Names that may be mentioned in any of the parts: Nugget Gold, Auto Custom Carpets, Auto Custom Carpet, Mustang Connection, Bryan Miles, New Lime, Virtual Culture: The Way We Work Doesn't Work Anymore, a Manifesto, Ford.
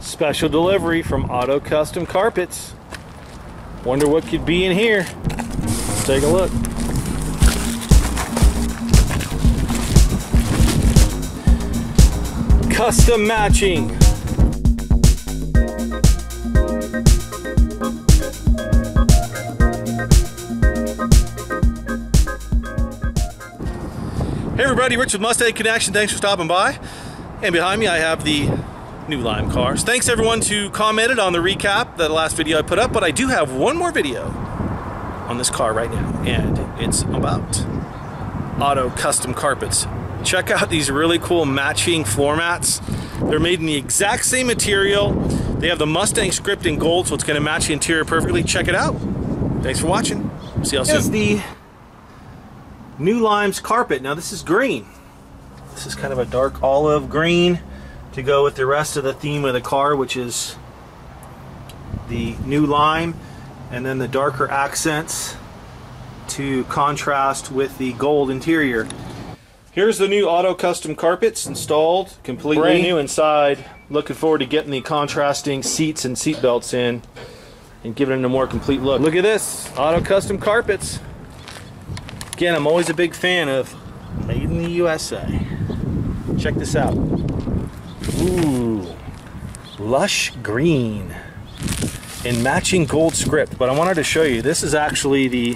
Special delivery from Auto Custom Carpets. Wonder what could be in here. Let's take a look. Custom matching. Hey everybody, Rich with Mustang Connection. Thanks for stopping by. And behind me I have the New Lime cars. Thanks everyone who commented on the recap, the last video I put up, but I do have one more video on this car right now, and it's about Auto Custom Carpets. Check out these really cool matching floor mats. They're made in the exact same material. They have the Mustang script in gold, so it's going to match the interior perfectly. Check it out. Thanks for watching. See y'all soon. Here's the New Lime's carpet. Now this is green. This is kind of a dark olive green to go with the rest of the theme of the car, which is the New Lime, and then the darker accents to contrast with the gold interior. Here's the new Auto Custom Carpets installed, completely brand new inside. Looking forward to getting the contrasting seats and seat belts in and giving it a more complete look. Look at this, Auto Custom Carpets. Again, I'm always a big fan of made in the USA. Check this out. Ooh, lush green and matching gold script. But I wanted to show you, this is actually the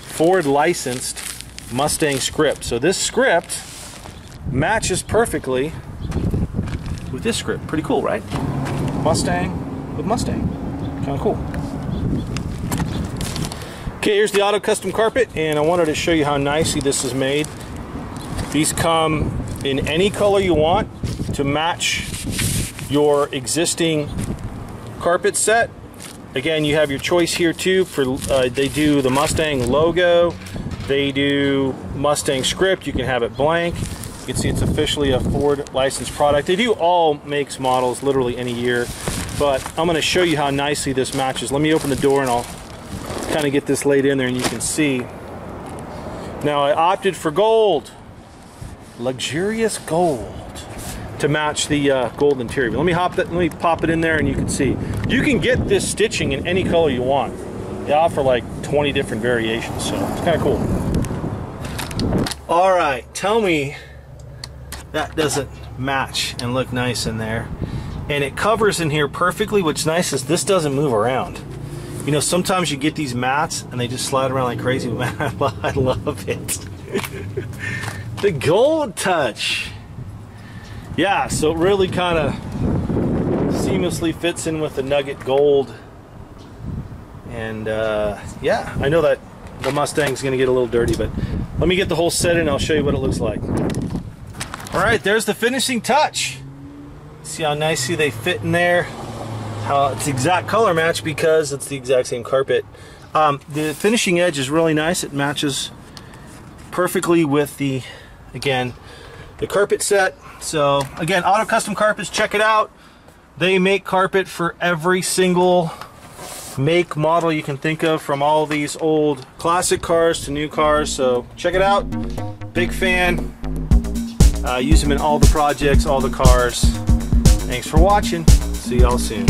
Ford licensed Mustang script. So this script matches perfectly with this script. Pretty cool, right? Mustang with Mustang. Kind of cool. Okay, here's the Auto Custom Carpet, and I wanted to show you how nicely this is made. These come in any color you want to match your existing carpet set. Again, you have your choice here too. For they do the Mustang logo, they do Mustang script. You can have it blank. You can see it's officially a Ford licensed product. They do all makes, models, literally any year. But I'm going to show you how nicely this matches. Let me open the door and I'll kind of get this laid in there and you can see. Now I opted for gold, luxurious gold, to match the gold interior. Let me pop it in there and you can see. You can get this stitching in any color you want. They offer like 20 different variations, so it's kind of cool. Alright, tell me that doesn't match and look nice in there. And it covers in here perfectly. What's nice is this doesn't move around. You know, sometimes you get these mats and they just slide around like crazy. Man, I love it. The gold touch. Yeah, so it really kind of seamlessly fits in with the Nugget Gold. And yeah, I know that the Mustang's going to get a little dirty, but let me get the whole set in and I'll show you what it looks like. All right, there's the finishing touch. See how nicely they fit in there. How it's the exact color match because it's the exact same carpet. The finishing edge is really nice. It matches perfectly with the, again, the carpet set. So again, Auto Custom Carpets, check it out. They make carpet for every single make, model you can think of, from all these old classic cars to new cars. So check it out. Big fan. Use them in all the projects, all the cars. Thanks for watching. See y'all soon.